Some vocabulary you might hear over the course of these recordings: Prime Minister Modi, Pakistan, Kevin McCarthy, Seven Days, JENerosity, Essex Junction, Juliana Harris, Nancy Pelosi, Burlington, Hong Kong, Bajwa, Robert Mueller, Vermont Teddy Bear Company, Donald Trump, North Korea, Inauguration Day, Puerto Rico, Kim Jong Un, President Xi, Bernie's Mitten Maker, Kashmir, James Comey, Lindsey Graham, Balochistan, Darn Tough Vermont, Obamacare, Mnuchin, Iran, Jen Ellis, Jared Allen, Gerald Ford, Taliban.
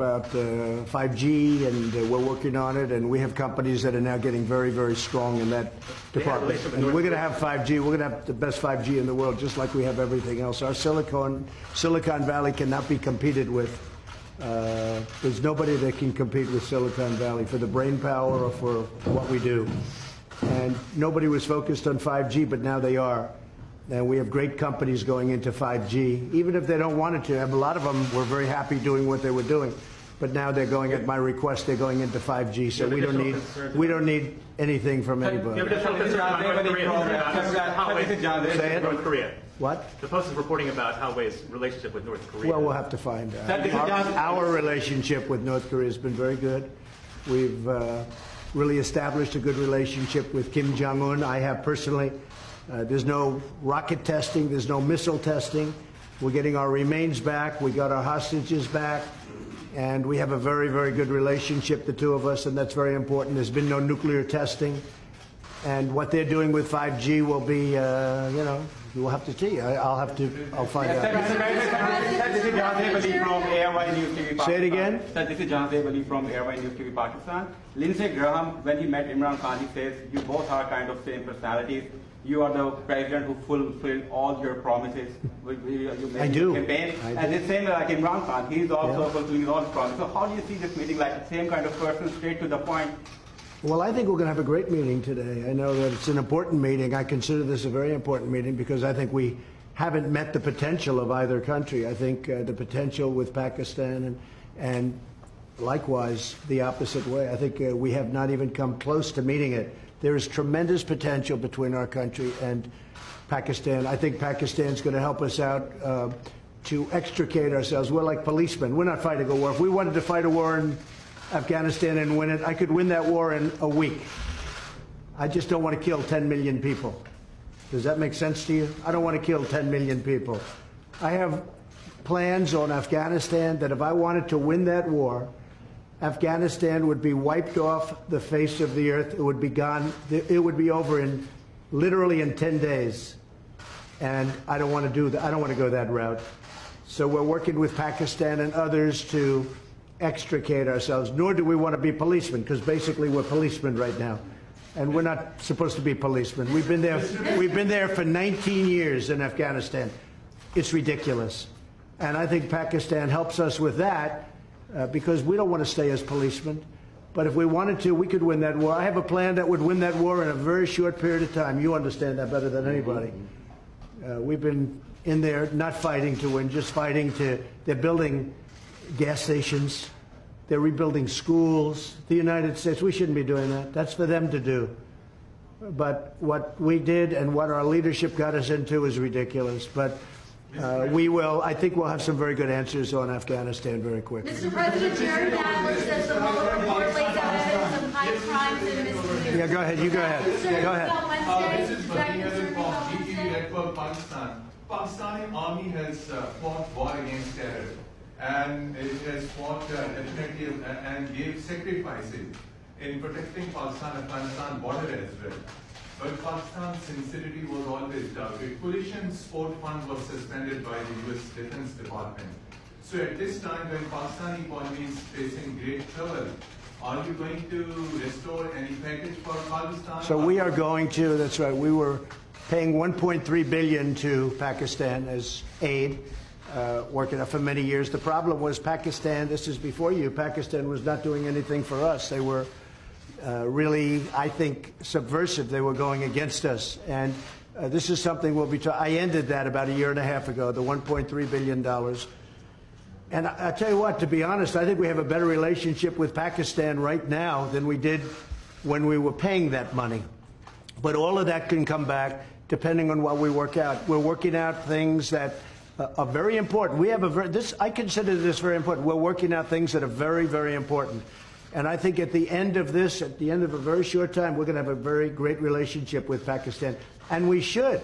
about 5G, and we're working on it, and we have companies that are now getting very, very strong in that department. And we're going to have 5G. We're going to have the best 5G in the world, just like we have everything else. Our Silicon Valley cannot be competed with. There's nobody that can compete with Silicon Valley for the brain power or for what we do. And nobody was focused on 5G, but now they are. And we have great companies going into 5G, even if they don't want it to. A lot of them were very happy doing what they were doing, but now they're going, at my request, they're going into 5G. So we don't need anything from anybody. What? The Post is reporting about Huawei's relationship with North Korea. Well, we'll have to find out. Our relationship with North Korea has been very good. We've really established a good relationship with Kim Jong Un. I have personally. There's no rocket testing. There's no missile testing. We're getting our remains back. We got our hostages back. And we have a very, very good relationship, the two of us, and that's very important. There's been no nuclear testing. And what they're doing with 5G will be, you know, you will have to see. I'll find out. Say it again. Sir, this is Jahan Zeb Ali from Airway News TV Pakistan. Lindsey Graham, when he met Imran Khan, he says, you both are kind of same personalities. You are the president who fulfilled all your promises. I do. Campaign. And it's same like Imran Khan. He's also fulfilling all his promises. So how do you see this meeting, like the same kind of person, straight to the point? Well, I think we're going to have a great meeting today. I know that it's an important meeting. I consider this a very important meeting because I think we haven't met the potential of either country. I think the potential with Pakistan and likewise the opposite way. I think we have not even come close to meeting it. There is tremendous potential between our country and Pakistan. I think Pakistan's going to help us out to extricate ourselves. We're like policemen. We're not fighting a war. If we wanted to fight a war in Afghanistan and win it, I could win that war in a week. I just don't want to kill 10 million people. Does that make sense to you? I don't want to kill 10 million people. I have plans on Afghanistan that if I wanted to win that war, Afghanistan would be wiped off the face of the earth. It would be gone. It would be over in literally in 10 days. And I don't want to do that. I don't want to go that route. So we're working with Pakistan and others to extricate ourselves, nor do we want to be policemen, because basically we're policemen right now. And we're not supposed to be policemen. We've been there for 19 years in Afghanistan. It's ridiculous. And I think Pakistan helps us with that because we don't want to stay as policemen. But if we wanted to, we could win that war. I have a plan that would win that war in a very short period of time. You understand that better than anybody. We've been in there not fighting to win, just fighting to, they're building gas stations, they're rebuilding schools. The United States, we shouldn't be doing that. That's for them to do. But what we did and what our leadership got us into is ridiculous. But I think we'll have some very good answers on Afghanistan very quickly. Mr. President, Jared Allen says the Mueller report lays out some high crimes and misdemeanors. Yeah, go ahead. You go ahead. Go ahead. This is Vadir from GTV Network Pakistan. Pakistani army has fought war against terror, and it has fought definitely and gave sacrifices in protecting Pakistan-Afghanistan border as well. But Pakistan's sincerity was always doubted. Coalition Support Fund was suspended by the US Defense Department. So at this time, when Pakistan economy is facing great trouble, are you going to restore any package for Pakistan? So we are going to, that's right, we were paying $1.3 billion to Pakistan as aid. Working up for many years. The problem was Pakistan, this is before you, Pakistan was not doing anything for us. They were really, I think, subversive. They were going against us. And this is something we'll be I ended that about a year and a half ago, the $1.3 billion. And I tell you what, to be honest, I think we have a better relationship with Pakistan right now than we did when we were paying that money. But all of that can come back depending on what we work out. We're working out things that are very important. We have I consider this very important. We're working out things that are very, very important. And I think at the end of this, at the end of a very short time, we're going to have a very great relationship with Pakistan. And we should.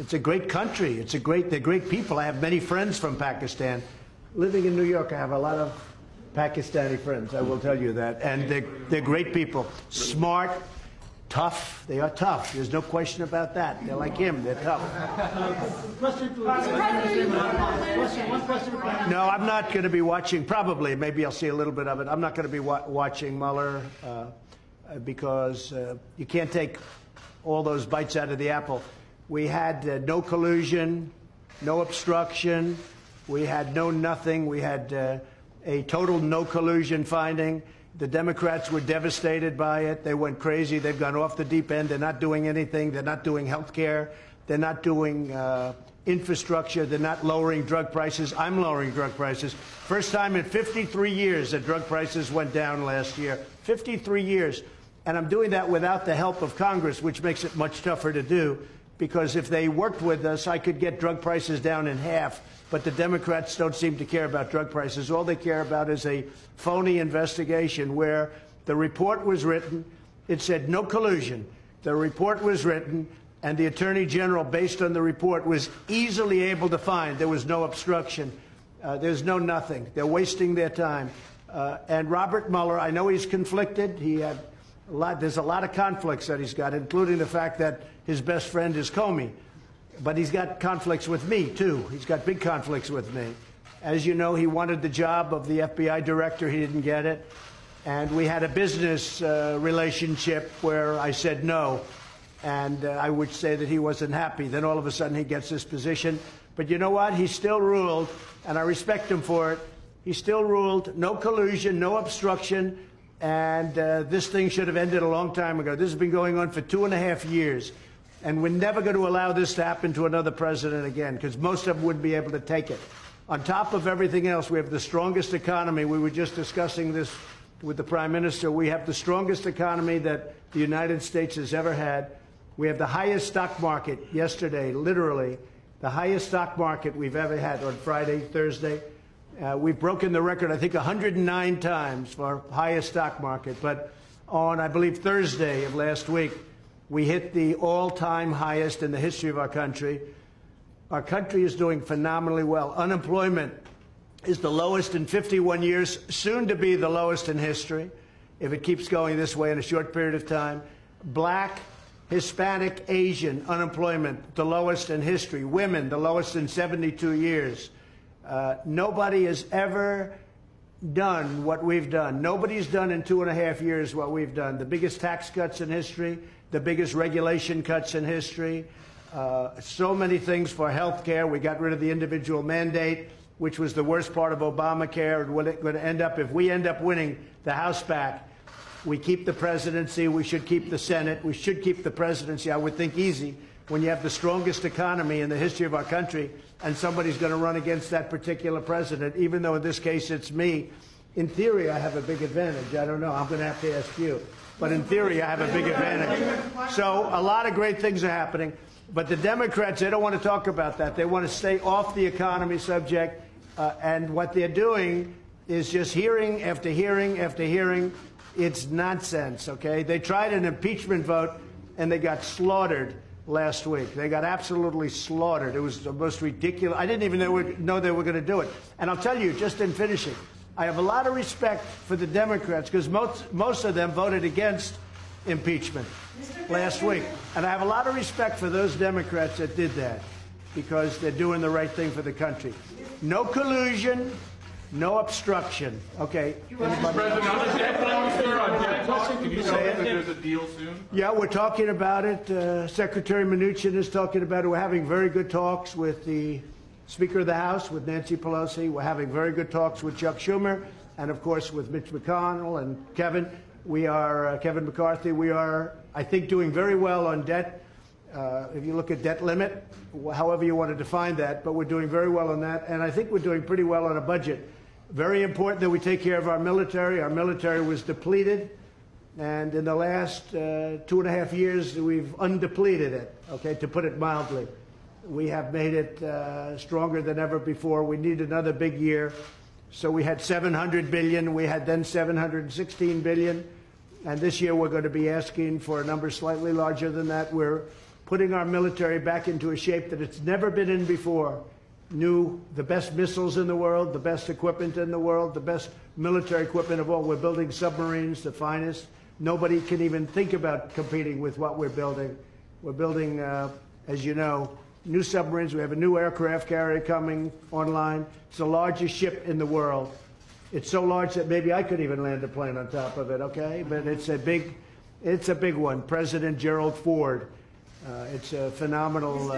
It's a great country. They're great people. I have many friends from Pakistan. Living in New York, I have a lot of Pakistani friends. I will tell you that. And they're great people. Smart, Tough. They are tough. There's no question about that. They're like him. They're tough. No, I'm not going to be watching. Probably, maybe I'll see a little bit of it. I'm not going to be watching Mueller because you can't take all those bites out of the apple. We had no collusion, no obstruction. We had no nothing. We had a total no collusion finding. The Democrats were devastated by it. They went crazy. They've gone off the deep end. They're not doing anything. They're not doing health care. They're not doing infrastructure. They're not lowering drug prices. I'm lowering drug prices. First time in 53 years that drug prices went down last year. 53 years. And I'm doing that without the help of Congress, which makes it much tougher to do, because if they worked with us, I could get drug prices down in half. But the Democrats don't seem to care about drug prices. All they care about is a phony investigation where the report was written. It said no collusion. The report was written, and the Attorney General, based on the report, was easily able to find there was no obstruction. There's no nothing. They're wasting their time. And Robert Mueller, I know he's conflicted. He had a lot, there's a lot of conflicts that he's got, including the fact that his best friend is Comey. But he's got conflicts with me, too. He's got big conflicts with me. As you know, he wanted the job of the FBI director. He didn't get it. And we had a business relationship where I said no. And I would say that he wasn't happy. Then all of a sudden he gets this position. But you know what? He still ruled, and I respect him for it. He still ruled no collusion, no obstruction. And this thing should have ended a long time ago. This has been going on for 2.5 years. And we're never going to allow this to happen to another president again, because most of them wouldn't be able to take it. On top of everything else, we have the strongest economy. We were just discussing this with the Prime Minister. We have the strongest economy that the United States has ever had. We have the highest stock market yesterday, literally, the highest stock market we've ever had on Friday, Thursday. We've broken the record, I think, 109 times for our highest stock market. But on, I believe, Thursday of last week, we hit the all-time highest in the history of our country. Our country is doing phenomenally well. Unemployment is the lowest in 51 years, soon to be the lowest in history, if it keeps going this way in a short period of time. Black, Hispanic, Asian unemployment, the lowest in history. Women, the lowest in 72 years. Nobody has ever done what we've done. Nobody's done in 2.5 years what we've done. The biggest tax cuts in history, the biggest regulation cuts in history, so many things for health care. We got rid of the individual mandate, which was the worst part of Obamacare. And what it's going to end up, if we end up winning the House back, we keep the presidency, we should keep the Senate, we should keep the presidency. I would think easy when you have the strongest economy in the history of our country and somebody's going to run against that particular president, even though in this case it's me. In theory, I have a big advantage. I don't know. I'm going to have to ask you. But in theory, I have a big advantage. So a lot of great things are happening. But the Democrats, they don't want to talk about that. They want to stay off the economy subject. And what they're doing is just hearing after hearing after hearing. It's nonsense, okay? They tried an impeachment vote, and they got slaughtered last week. They got absolutely slaughtered. It was the most ridiculous. I didn't even know they were going to do it. And I'll tell you, just in finishing, I have a lot of respect for the Democrats, because most of them voted against impeachment last week. And I have a lot of respect for those Democrats that did that, because they're doing the right thing for the country. No collusion, no obstruction. Okay. Mr. President, on debt talks, can you say that there's a deal soon? Yeah, we're talking about it. Secretary Mnuchin is talking about it. We're having very good talks with the Speaker of the House, with Nancy Pelosi. We're having very good talks with Chuck Schumer and, of course, with Mitch McConnell and Kevin. We are, Kevin McCarthy, we are, I think, doing very well on debt. If you look at debt limit, however you want to define that, but we're doing very well on that. And I think we're doing pretty well on a budget. Very important that we take care of our military. Our military was depleted. And in the last 2.5 years, we've undepleted it, okay, to put it mildly. We have made it stronger than ever before. We need another big year. So we had $700 billion. We had then $716 billion. And this year we're going to be asking for a number slightly larger than that. We're putting our military back into a shape that it's never been in before. The best missiles in the world, the best equipment in the world, the best military equipment of all. We're building submarines, the finest. nobody can even think about competing with what we're building. We're building, as you know, new submarines. We have a new aircraft carrier coming online. It's the largest ship in the world. It's so large that maybe I could even land a plane on top of it, okay? But it's a big one. President Gerald Ford. It's a phenomenal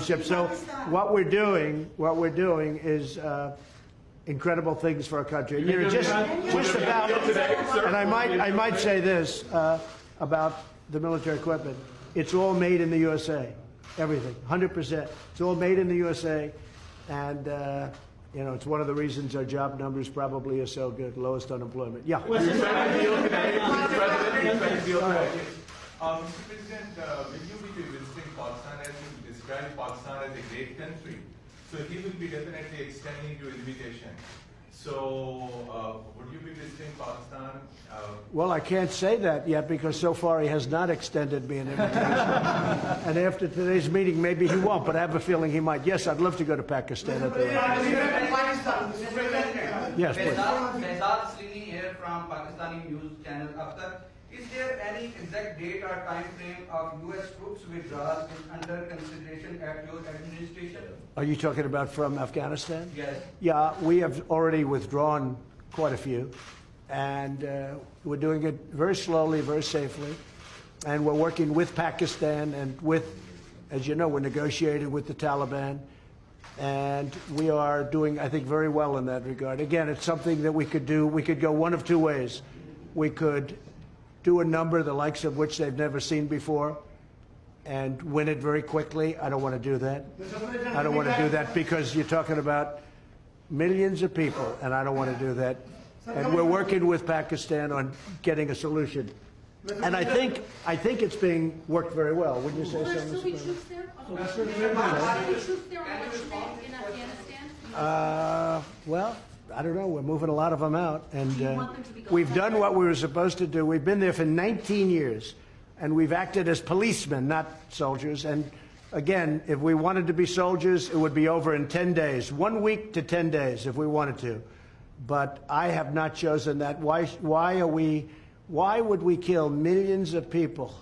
ship. So what we're doing is incredible things for our country. You know, just about. And I might say this about the military equipment. It's all made in the USA. Everything, 100%. It's all made in the USA, and you know, it's one of the reasons our job numbers probably are so good. Lowest unemployment. Yeah. Mr. President, will you be visiting Pakistan, as you described Pakistan as a great country? So he will be definitely extending your invitation. So would you be visiting Pakistan? Well, I can't say that yet because so far he has not extended me an invitation. And after today's meeting, maybe he won't, but I have a feeling he might. Yes, I'd love to go to Pakistan. Yes, please. Here from Pakistani news channel Akhtar. Is there any exact date or time frame of U.S. troops withdrawal under consideration at your administration? Are you talking about from Afghanistan? Yes. Yeah, we have already withdrawn quite a few, and we're doing it very slowly, very safely, and we're working with Pakistan and with, as you know, we're negotiating with the Taliban, and we are doing, I think, very well in that regard. Again, it's something that we could do. We could go one of two ways. We could do a number the likes of which they've never seen before and win it very quickly. I don't want to do that. I don't want to do that because you're talking about millions of people, and I don't want to do that. And we're working with Pakistan on getting a solution. And I think it's being worked very well. Wouldn't you say so? Well, I don't know. We're moving a lot of them out, and we've done what we were supposed to do. We've been there for 19 years, and we've acted as policemen, not soldiers. And again, if we wanted to be soldiers, it would be over in 10 days, 1 week to 10 days if we wanted to. But I have not chosen that. Why would we kill millions of people?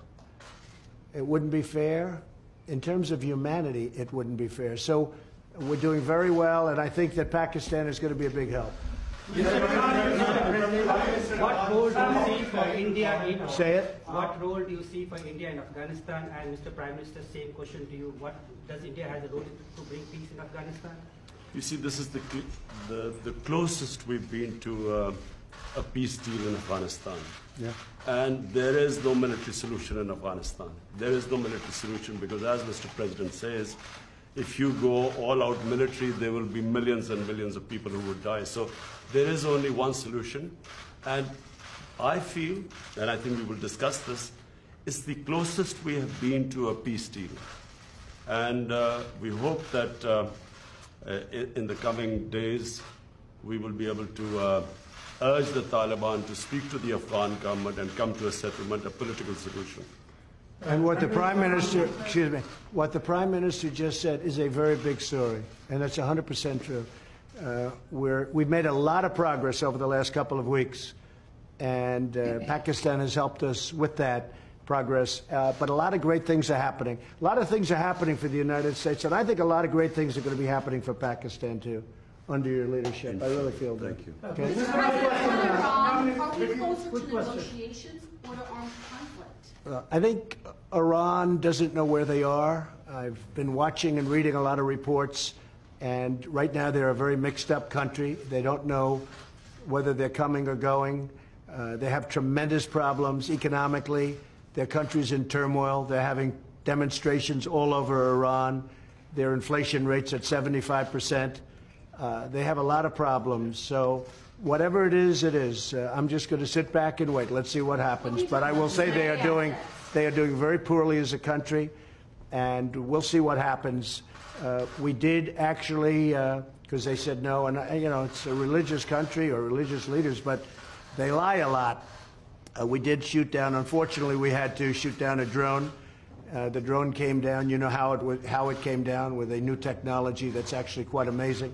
It wouldn't be fair. In terms of humanity, it wouldn't be fair. So we're doing very well, and I think that Pakistan is going to be a big help. What role do you see for India in Afghanistan? And Mr. Prime Minister, same question to you. What does India have a role to bring peace in Afghanistan? You see, this is the closest we've been to a peace deal in Afghanistan. Yeah. And there is no military solution in Afghanistan. There is no military solution because, as Mr. President says, if you go all-out military, there will be millions and millions of people who would die. So there is only one solution. And I feel, and I think we will discuss this, it's the closest we have been to a peace deal. And we hope that in the coming days, we will be able to urge the Taliban to speak to the Afghan government and come to a settlement, a political solution. And what the Prime Minister, excuse me, what the Prime Minister just said is a very big story, and that's 100% true. We've made a lot of progress over the last couple of weeks, and Pakistan has helped us with that progress. But a lot of great things are happening. A lot of things are happening for the United States, and I think a lot of great things are going to be happening for Pakistan, too, under your leadership. I really feel that. Thank you. Okay. Are we closer to negotiations or to armed conflict? I think Iran doesn't know where they are. I've been watching and reading a lot of reports, and right now they're a very mixed-up country. They don't know whether they're coming or going. They have tremendous problems economically. Their country's in turmoil. They're having demonstrations all over Iran. Their inflation rate's at 75%. They have a lot of problems. So whatever it is. I'm just going to sit back and wait. Let's see what happens. But I will say they are doing very poorly as a country, and we'll see what happens. We did actually, because they said no, and you know, it's a religious country or religious leaders, but they lie a lot. We did shoot down. Unfortunately, we had to shoot down a drone. The drone came down. You know how it came down with a new technology that's actually quite amazing.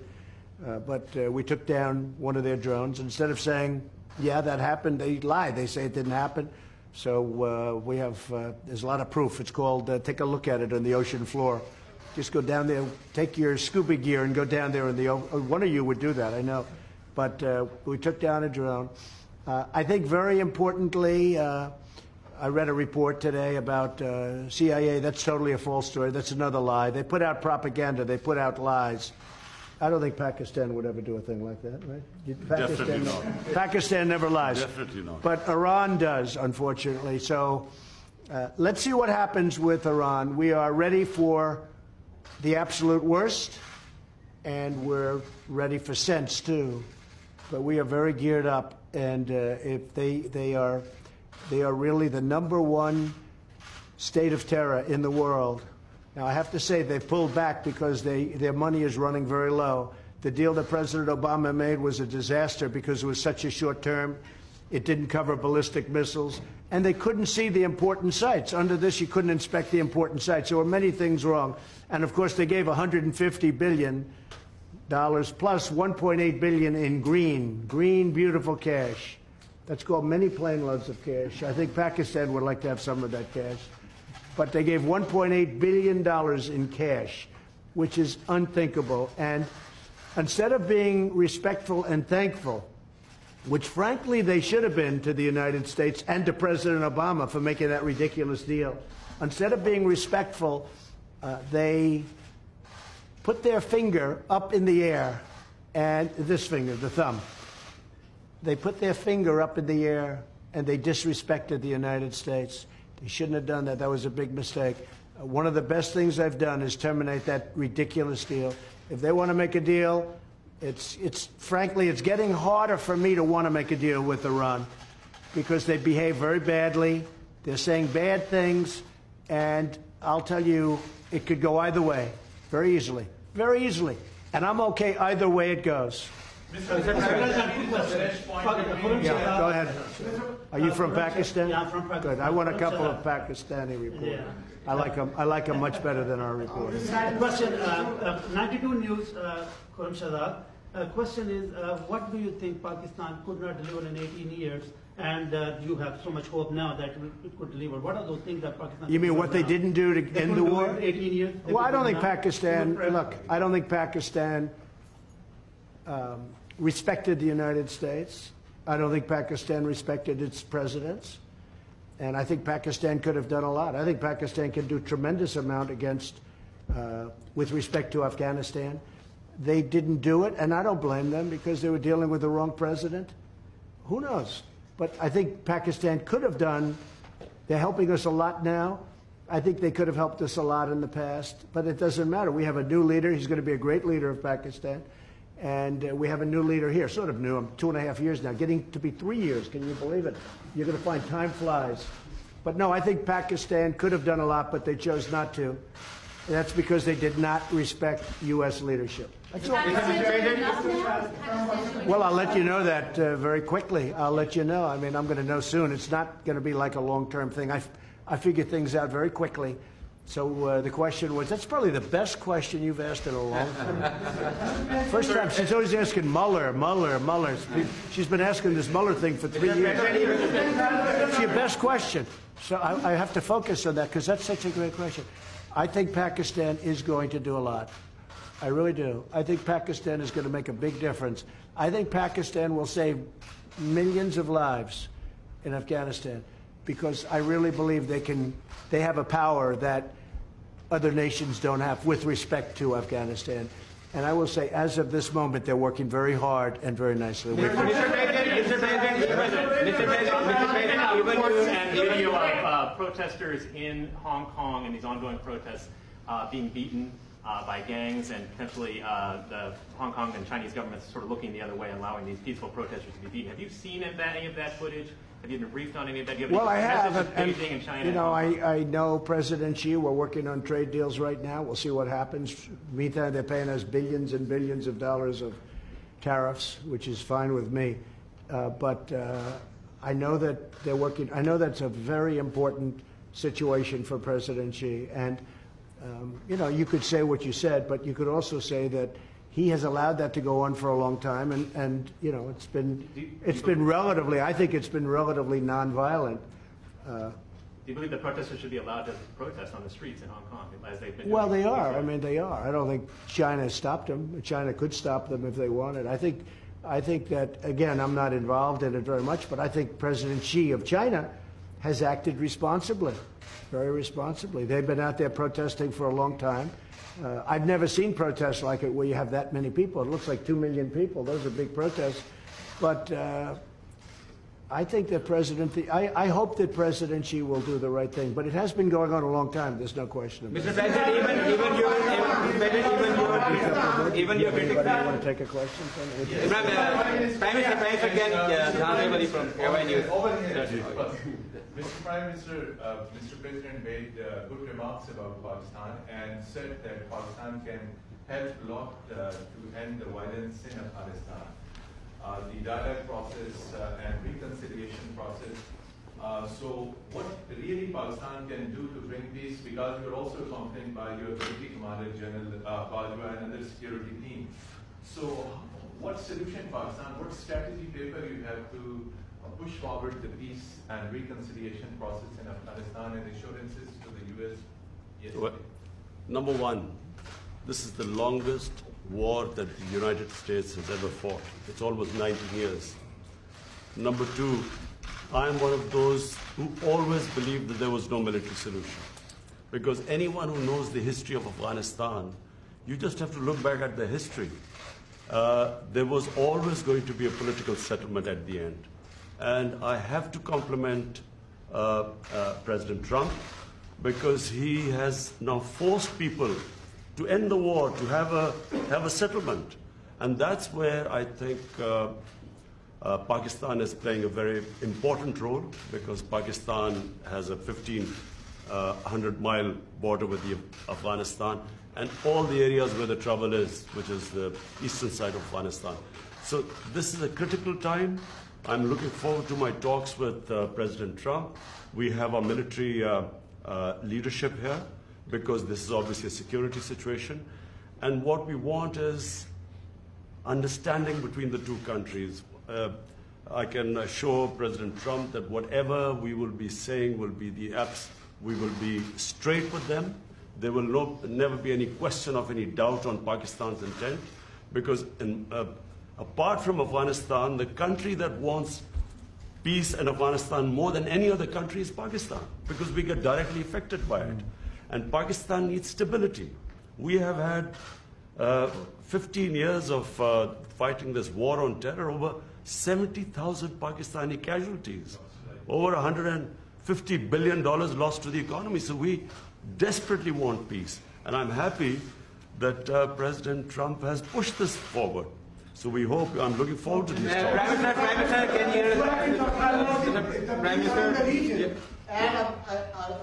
But we took down one of their drones. Instead of saying yeah, that happened. They lie. They say it didn't happen. So we have, there's a lot of proof. It's called, take a look at it on the ocean floor. Just go down there, take your scuba gear and go down there in the ocean. One of you would do that, I know. But we took down a drone. I think very importantly, I read a report today about CIA. That's totally a false story. That's another lie. They put out propaganda. They put out lies. I don't think Pakistan would ever do a thing like that, right? Definitely not. Pakistan never lies. Definitely not. But Iran does, unfortunately. So let's see what happens with Iran. We are ready for the absolute worst, and we're ready for sense, too. But we are very geared up, and if they are really the #1 state of terror in the world. Now, I have to say they pulled back because their money is running very low. The deal that President Obama made was a disaster because it was such a short term. It didn't cover ballistic missiles. And they couldn't see the important sites. Under this, you couldn't inspect the important sites. There were many things wrong. And, of course, they gave $150 billion plus $1.8 billion in green, beautiful cash. That's called many plane loads of cash. I think Pakistan would like to have some of that cash. But they gave $1.8 billion in cash, which is unthinkable. And instead of being respectful and thankful, which frankly they should have been to the United States and to President Obama for making that ridiculous deal, instead of being respectful, they put their finger up in the air, and this finger, the thumb. They put their finger up in the air, and they disrespected the United States. They shouldn't have done that. That was a big mistake. One of the best things I've done is terminate that ridiculous deal. If they want to make a deal, it's frankly, it's getting harder for me to want to make a deal with Iran because they behave very badly. They're saying bad things, and I'll tell you, it could go either way very easily, very easily. And I'm okay either way it goes. Yeah, go ahead. Are you from Pakistan? Yeah, I'm from Pakistan. Good. I want a couple of Pakistani reporters. Yeah. I like them much better than our reporters. Question, 92 News, Khurram Shahzad. Question is, what do you think Pakistan could not deliver in 18 years, and you have so much hope now that it could deliver? What are those things that Pakistan... You mean what they didn't do to end the war? 18 years. Well, I don't think Pakistan... Look, I don't think Pakistan... respected the United States. I don't think Pakistan respected its presidents. And I think Pakistan could have done a lot. I think Pakistan can do a tremendous amount against, with respect to Afghanistan. They didn't do it, and I don't blame them because they were dealing with the wrong president. Who knows? But I think Pakistan could have done, they're helping us a lot now. I think they could have helped us a lot in the past, but it doesn't matter. We have a new leader. He's going to be a great leader of Pakistan. And we have a new leader here, sort of new. I'm 2.5 years now, getting to be 3 years. Can you believe it? You're going to find time flies. But no, I think Pakistan could have done a lot, but they chose not to. And that's because they did not respect U.S. leadership. That's all. Well, I'll let you know that very quickly. I'll let you know. I mean, I'm going to know soon. It's not going to be like a long-term thing. I figure things out very quickly. So the question was, that's probably the best question you've asked in a long time. First time, she's always asking Mueller. She's been asking this Mueller thing for 3 years. It's your best question. So I have to focus on that because that's such a great question. I think Pakistan is going to do a lot. I really do. I think Pakistan is going to make a big difference. I think Pakistan will save millions of lives in Afghanistan. Because I really believe they have a power that other nations don't have with respect to Afghanistan. And I will say, as of this moment, they're working very hard and very nicely. Mr. President, even you have protesters in Hong Kong and these ongoing protests being beaten by gangs and potentially the Hong Kong and Chinese governments sort of looking the other way and allowing these peaceful protesters to be beaten. Have you seen any of that footage? Have you been briefed on any of that? Well, I have. And, you know, I know President Xi. We're working on trade deals right now. We'll see what happens. Meantime, they're paying us billions and billions of dollars of tariffs, which is fine with me. But I know that they're working. I know that's a very important situation for President Xi. And, you know, you could say what you said, but you could also say that He has allowed that to go on for a long time, and you know, it's been relatively, I think it's been relatively nonviolent. Do you believe that protesters should be allowed to protest on the streets in Hong Kong as they've been? Well, they are. I mean, they are. I don't think China stopped them. China could stop them if they wanted. I think that, again, I'm not involved in it very much, but I think President Xi of China has acted responsibly, very responsibly. They've been out there protesting for a long time. I've never seen protests like it where you have that many people. It looks like 2 million people. Those are big protests. But I think that I hope that President Xi will do the right thing. But it has been going on a long time. There's no question about it. Mr. President, even your critics want to take a question from it? Yes. Mr. Prime Minister, Mr. President made good remarks about Pakistan and said that Pakistan can help a lot to end the violence in Afghanistan. The dialogue process and reconciliation process. So what really Pakistan can do to bring peace, because you're also accompanied by your military commander, General Bajwa, and other security team. So what solution Pakistan, what strategy paper you have to push forward the peace and reconciliation process in Afghanistan and assurances to the US yesterday? Well, number one, this is the longest war that the United States has ever fought. It's almost 19 years. Number two, I am one of those who always believed that there was no military solution. Because anyone who knows the history of Afghanistan, you just have to look back at the history. There was always going to be a political settlement at the end. And I have to compliment President Trump, because he has now forced people to end the war, to have a settlement. And that's where I think Pakistan is playing a very important role, because Pakistan has a 1,500-mile border with Afghanistan and all the areas where the trouble is, which is the eastern side of Afghanistan. So this is a critical time. I'm looking forward to my talks with President Trump. We have our military leadership here, because this is obviously a security situation. And what we want is understanding between the two countries. I can assure President Trump that whatever we will be saying will be we will be straight with them. There will never be any question of any doubt on Pakistan's intent, because apart from Afghanistan, the country that wants peace in Afghanistan more than any other country is Pakistan, because we get directly affected by it. And Pakistan needs stability. We have had 15 years of fighting this war on terror, over 70,000 Pakistani casualties, over $150 billion lost to the economy. So we desperately want peace. And I'm happy that President Trump has pushed this forward. So we hope, I'm looking forward to these talks. Prime Minister, and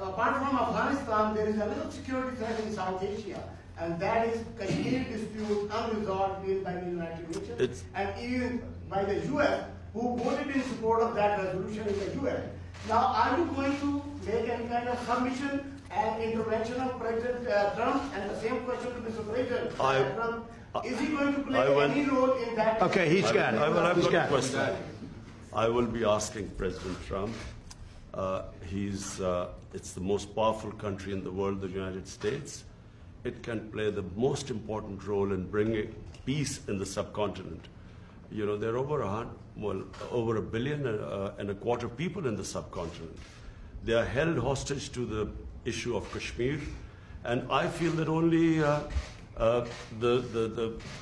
apart from Afghanistan, there is another security threat in South Asia, and that is Kashmir dispute unresolved by the United Nations and even by the UN, who voted in support of that resolution in the UN. Now, are you going to make any kind of submission and intervention of President Trump? And the same question to Mr. President Trump. Is he going to play any role in that? Okay, he's got it. I've got a question. I will be asking President Trump. It's the most powerful country in the world, the United States. It can play the most important role in bringing peace in the subcontinent. You know, there are over a billion and a quarter people in the subcontinent. They are held hostage to the issue of Kashmir, and I feel that only the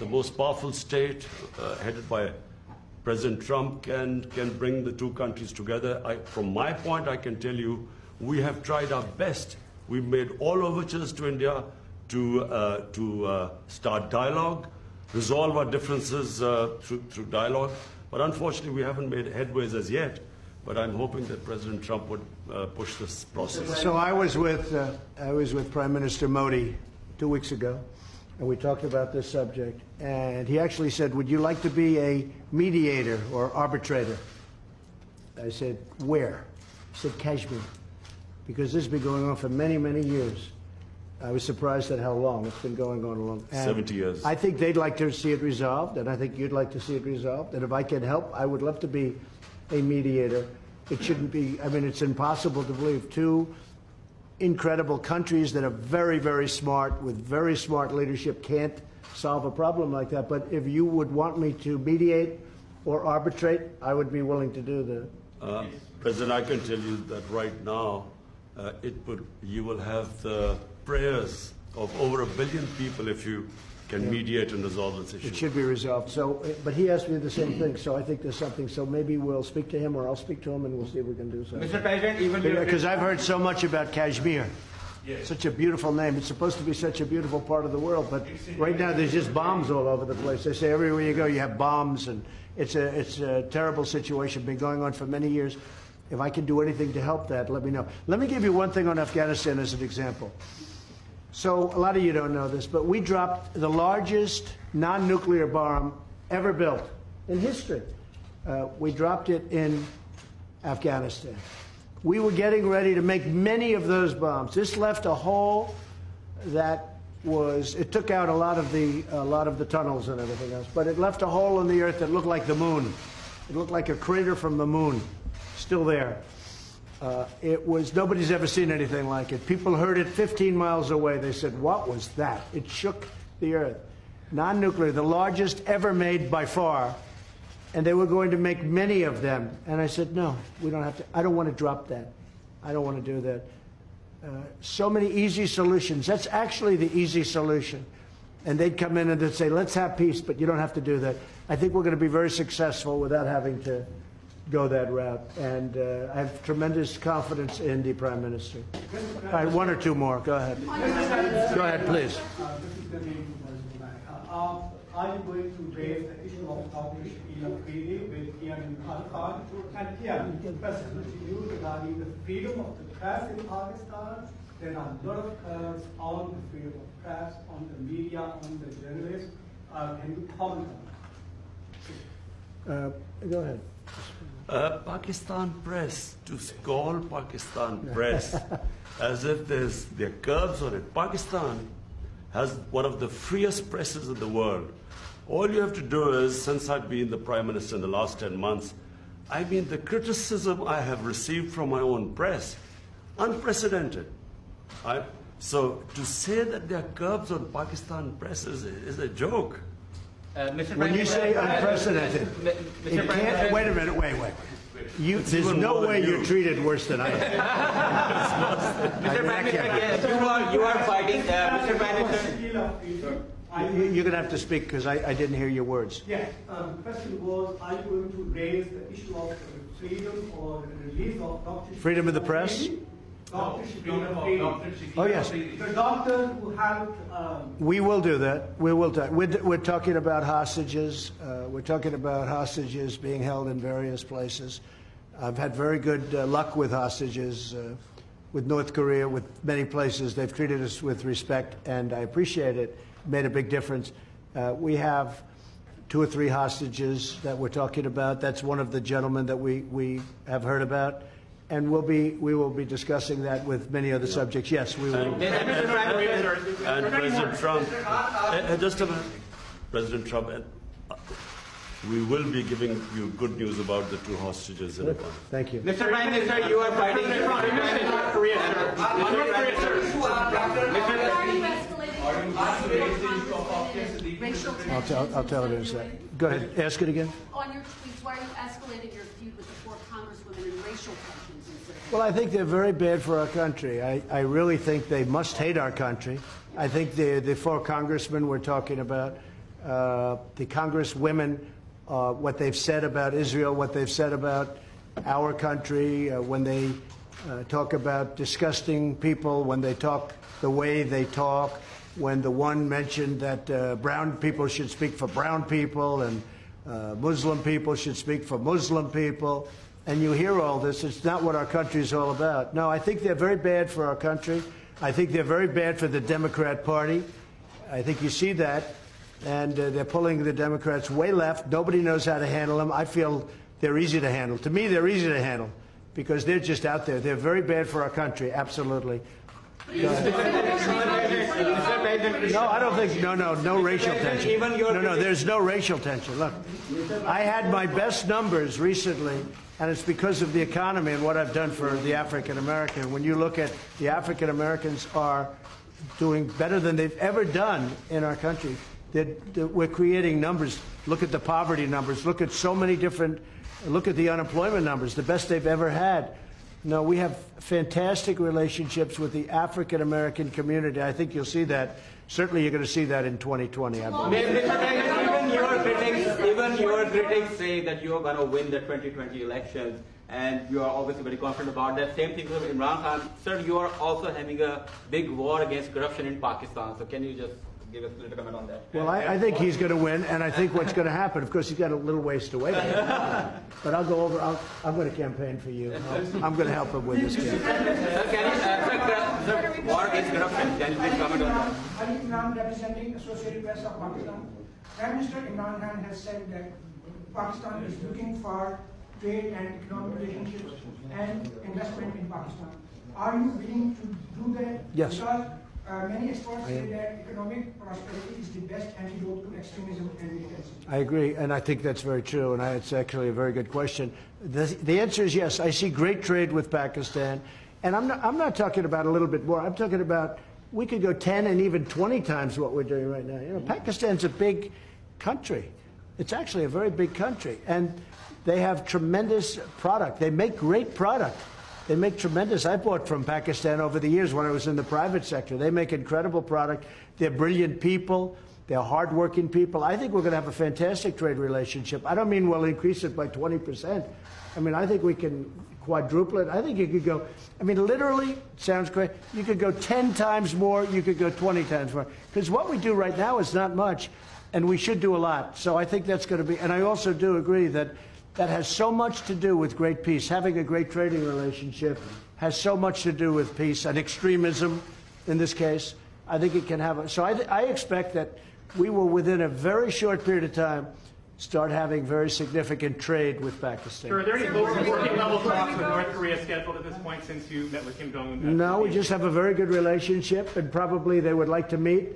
most powerful state, headed by President Trump, can bring the two countries together. From my point, I can tell you, we have tried our best. We've made all overtures to India to start dialogue, resolve our differences through dialogue. But unfortunately, we haven't made headways as yet. But I'm hoping that President Trump would push this process. So I was with Prime Minister Modi 2 weeks ago, and we talked about this subject, and he actually said, would you like to be a mediator or arbitrator? I said, where? He said, Kashmir, because this has been going on for many, many years. I was surprised at how long. It's been going on a long time. 70 years. I think they'd like to see it resolved, and I think you'd like to see it resolved. And if I can help, I would love to be a mediator. It shouldn't be, I mean, it's impossible to believe. Two incredible countries that are very, very smart, with very smart leadership, can't solve a problem like that. But if you would want me to mediate or arbitrate, I would be willing to do that. President, I can tell you that right now, you will have the prayers of over 1 billion people if you can mediate and resolve this issue. It should be resolved. So, but he asked me the same thing, so I think there's something. So maybe we'll speak to him, or I'll speak to him, and we'll see if we can do something. Mr. President, even because I've heard so much about Kashmir. Yes. Such a beautiful name. It's supposed to be such a beautiful part of the world, but right now there's just bombs all over the place. They say everywhere you go you have bombs, and it's a terrible situation, been going on for many years. If I can do anything to help that, let me know. Let me give you one thing on Afghanistan as an example. So a lot of you don't know this, but we dropped the largest non-nuclear bomb ever built in history. We dropped it in Afghanistan. We were getting ready to make many of those bombs. This left a hole that was, it took out a lot of the tunnels and everything else, but it left a hole in the earth that looked like the moon. It looked like a crater from the moon. Still there. It was, nobody's ever seen anything like it. People heard it 15 miles away. They said, what was that? It shook the earth. Non-nuclear, the largest ever made by far. And they were going to make many of them. And I said, no, we don't have to. I don't want to drop that. I don't want to do that. So many easy solutions. That's actually the easy solution. And they'd come in and they'd say, let's have peace, but you don't have to do that. I think we're going to be very successful without having to go that route, and I have tremendous confidence in the Prime Minister. All right, one or two more. Go ahead. Go ahead, please. Are you going to raise the issue of Operation Elam Freely with Imran Khan? And Ian, question to you regarding the freedom of the press in Pakistan. There are a lot of curves on the freedom of press, on the media, on the journalists. Can you comment on that? Go ahead. Pakistan press, to call Pakistan press as if there are curves on it. Pakistan has one of the freest presses in the world. All you have to do is, since I've been the Prime Minister in the last 10 months, I mean, the criticism I have received from my own press, unprecedented. So to say that there are curves on Pakistan press is a joke. Mr. When you say unprecedented, Mr. Can't, wait a minute, wait. There's no way you're treated worse than I am. Mr. Prime Minister, yes, you are fighting. Mr. Prime Minister, you're going to have to speak because I didn't hear your words. Yes, the question was, are you going to raise the issue of freedom or the release of Dr. Freedom of the press? Dr. Oh, yes. The doctor who helped... we will do that. We will do that. We're talking about hostages. We're talking about hostages being held in various places. I've had very good luck with hostages, with North Korea, with many places. They've treated us with respect, and I appreciate it. It made a big difference. We have 2 or 3 hostages that we're talking about. That's one of the gentlemen that we have heard about. And we will be discussing that with many other subjects. Yes, we will. And President Trump, just a minute, President Trump, and we will be giving you good news about the 2 hostages in Iran. Thank you, Mr. Prime Minister. You are fighting North Korea, sir. I'll tell you in a second. Go ahead, ask it again. On your tweets, why are you escalating your feud with the 4 congresswomen and racial tensions? Well, I think they're very bad for our country. I really think they must hate our country. I think the 4 congressmen we're talking about, the congresswomen, what they've said about Israel, what they've said about our country, when they talk about disgusting people, when they talk the way they talk, when the one mentioned that brown people should speak for brown people and Muslim people should speak for Muslim people. And you hear all this. It's not what our country is all about. No, I think they're very bad for our country. I think they're very bad for the Democrat Party. I think you see that. And they're pulling the Democrats way left. Nobody knows how to handle them. I feel they're easy to handle. To me, they're easy to handle because they're just out there. They're very bad for our country, absolutely. No, I don't think. No racial tension. No, there's no racial tension. Look, I had my best numbers recently, and it's because of the economy and what I've done for the African American. When you look at the African Americans are doing better than they've ever done in our country. That we're creating numbers. Look at the poverty numbers. Look at so many different. Look at the unemployment numbers. The best they've ever had. No, we have fantastic relationships with the African American community. I think you'll see that. Certainly, you're going to see that in 2020. I believe. Even your critics say that you're going to win the 2020 elections, and you are obviously very confident about that. Same thing with Imran Khan. Sir, you are also having a big war against corruption in Pakistan. So can you just give us a little comment on that? Well, I think he's going to win, and I think what's going to happen, of course, he's got a little ways to wait. But I'll go over. I'm going to campaign for you. I'm going to help him win this campaign. Sir, can you answer the war against corruption? Can you please comment on that? Ali Imran, representing Associated Press of Pakistan. Prime Minister Imran Khan has said that Pakistan is looking for trade and economic relationships and investment in Pakistan. Are you willing to do that? Yes. Because many experts say that economic prosperity is the best antidote to extremism and militancy. I agree, and I think that's very true, and it's actually a very good question. The answer is yes. I see great trade with Pakistan, and I'm not talking about a little bit more. I'm talking about we could go 10 and even 20 times what we're doing right now. You know, Pakistan's a big country. It's actually a very big country, and they have tremendous product. They make great product. They make tremendous. I bought from Pakistan over the years when I was in the private sector. They make incredible product. They're brilliant people. They're hardworking people. I think we're going to have a fantastic trade relationship. I don't mean we'll increase it by 20%. I mean, I think we can quadruple it. I think you could go, I mean, literally, sounds crazy, you could go 10 times more, you could go 20 times more. Because what we do right now is not much, and we should do a lot. So I think that's going to be, and I also do agree that that has so much to do with great peace. Having a great trading relationship has so much to do with peace and extremism in this case. I think it can have a... So I expect that we will, within a very short period of time, start having very significant trade with Pakistan. Sure, are there any working level talks with North Korea scheduled at this point since you met with Kim Jong Un? No, we just have a very good relationship, and probably they would like to meet,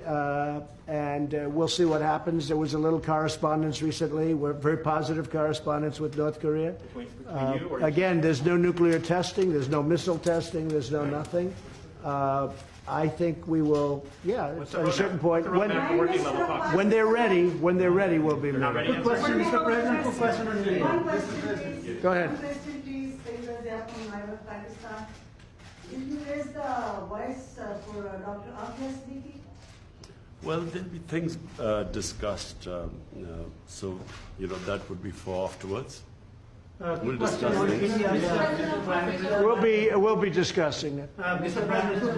and we'll see what happens. There was a little correspondence recently, very positive correspondence with North Korea. Between you or again, there's no nuclear testing, there's no missile testing, there's no nothing. I think we will, yeah, at a certain point, when they're ready, we'll be ready. Quick question, Mr. President, quick question on the one question. Go ahead. One question, please, because they are from Iran, Pakistan. Did you raise the voice for Dr. Ahmed Siddiqui? Well, there'll be things discussed, so, you know, that would be for afterwards. We'll discuss it. We'll be discussing it. Mr. President,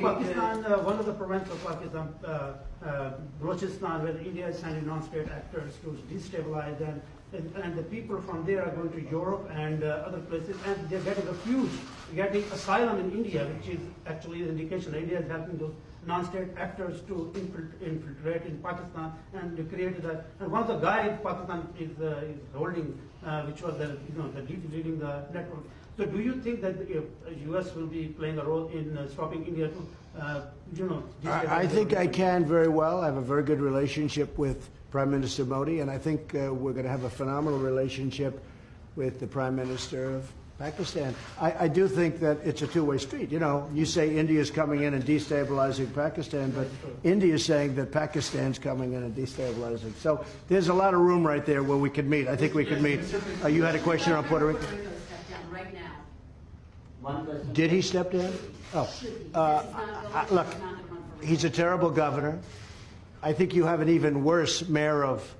Pakistan, one of the provinces of Pakistan, Balochistan, where India is sending non-state actors to destabilize, and the people from there are going to Europe and other places, and they're getting refuge, getting asylum in India, which is actually an indication India is helping those non-state actors to infiltrate in Pakistan and to create that. And one of the guys Pakistan is holding, which was the leading the network. So, do you think that the U.S. will be playing a role in stopping India to, I think I can very well. I have a very good relationship with Prime Minister Modi, and I think we're going to have a phenomenal relationship with the Prime Minister of Pakistan. I do think that it's a two-way street. You know, you say India's coming in and destabilizing Pakistan, but India's saying that Pakistan's coming in and destabilizing. So there's a lot of room right there where we could meet. I think we could meet. You had a question on Puerto Rico? Did he step down? Oh. Look, he's a terrible governor. I think you have an even worse mayor of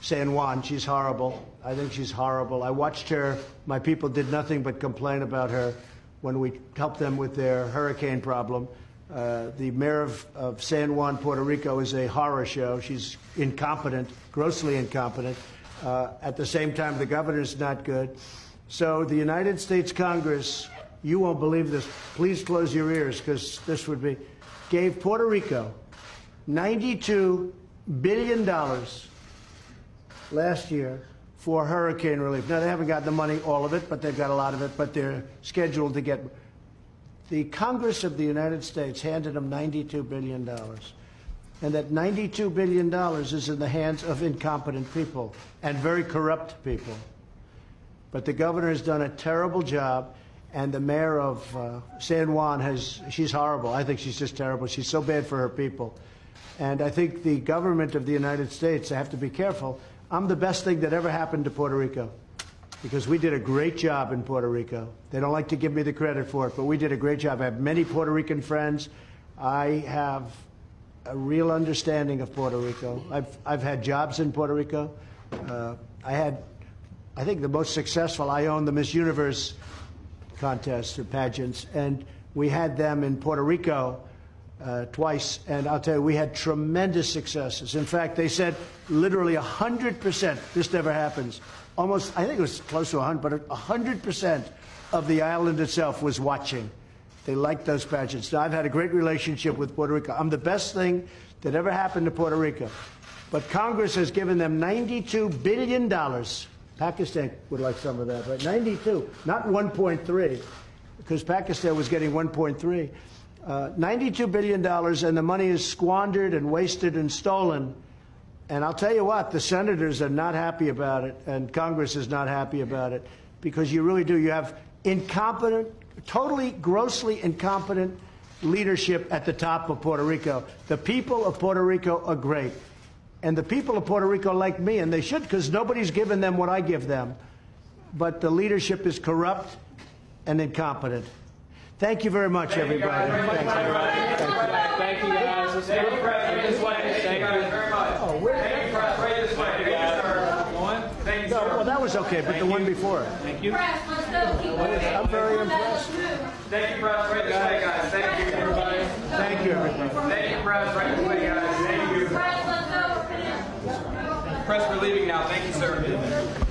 San Juan. She's horrible. I think she's horrible. I watched her. My people did nothing but complain about her when we helped them with their hurricane problem. The mayor of San Juan, Puerto Rico, is a horror show. She's incompetent, grossly incompetent. At the same time, the governor's not good. So the United States Congress, you won't believe this. Please close your ears, because this would be, gave Puerto Rico $92 billion last year for hurricane relief. Now, they haven't gotten the money, all of it, but they've got a lot of it, but they're scheduled to get. the Congress of the United States handed him $92 billion. And that $92 billion is in the hands of incompetent people and very corrupt people. But the governor has done a terrible job, and the mayor of San Juan she's horrible. I think she's just terrible. She's so bad for her people. And I think the government of the United States, I have to be careful, I'm the best thing that ever happened to Puerto Rico, because we did a great job in Puerto Rico. They don't like to give me the credit for it, but we did a great job. I have many Puerto Rican friends. I have a real understanding of Puerto Rico. I've had jobs in Puerto Rico. I think the most successful, I owned the Miss Universe contests or pageants, and we had them in Puerto Rico twice, and I'll tell you, we had tremendous successes. In fact, they said literally 100%, this never happens, almost, I think it was close to 100, but 100% of the island itself was watching. They liked those pageants. Now, I've had a great relationship with Puerto Rico. I'm the best thing that ever happened to Puerto Rico. But Congress has given them $92 billion. Pakistan would like some of that, right? 92, not 1.3, because Pakistan was getting 1.3. $92 billion, and the money is squandered and wasted and stolen. And I'll tell you what, the senators are not happy about it, and Congress is not happy about it, because you really do. You have incompetent, totally, grossly incompetent leadership at the top of Puerto Rico. The people of Puerto Rico are great. And the people of Puerto Rico like me, and they should, because nobody's given them what I give them. But the leadership is corrupt and incompetent. Thank you very much, everybody. Thank you, guys. Thank you, President. This way. Thank you guys very much. Oh, thank you, Press. Right this way. Thank you, guys. Thank you, sir. Well, that was okay, but the one before it. Thank you. Press, let's go. I'm very impressed. Thank you, Press. Right this way, guys. Thank you, everybody. Thank you, everybody. Thank you, Press. Right this way, guys. Thank you. Press, we're leaving now. Thank you, sir.